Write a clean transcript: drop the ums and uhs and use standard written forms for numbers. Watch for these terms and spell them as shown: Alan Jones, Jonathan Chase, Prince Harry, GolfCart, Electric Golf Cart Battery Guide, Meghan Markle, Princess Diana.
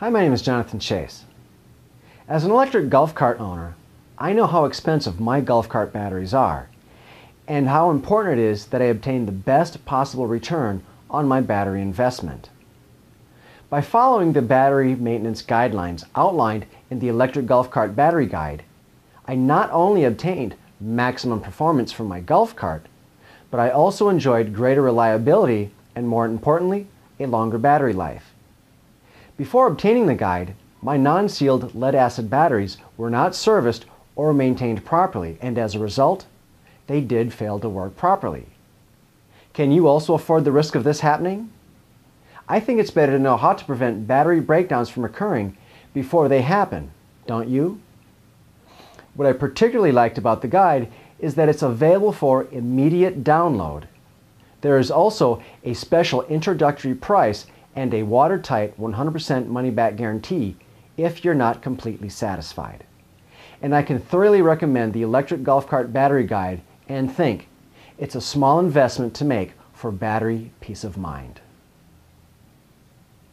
Hi, my name is Jonathan Chase. As an electric golf cart owner, I know how expensive my golf cart batteries are and how important it is that I obtain the best possible return on my battery investment. By following the battery maintenance guidelines outlined in the Electric Golf Cart Battery Guide, I not only obtained maximum performance from my golf cart, but I also enjoyed greater reliability and, more importantly, a longer battery life. Before obtaining the guide, my non-sealed lead-acid batteries were not serviced or maintained properly, and as a result, they did fail to work properly. Can you also afford the risk of this happening? I think it's better to know how to prevent battery breakdowns from occurring before they happen, don't you? What I particularly liked about the guide is that it's available for immediate download. There is also a special introductory price and a watertight 100% money-back guarantee if you're not completely satisfied. And I can thoroughly recommend the Electric Golf Cart Battery Guide and think it's a small investment to make for battery peace of mind.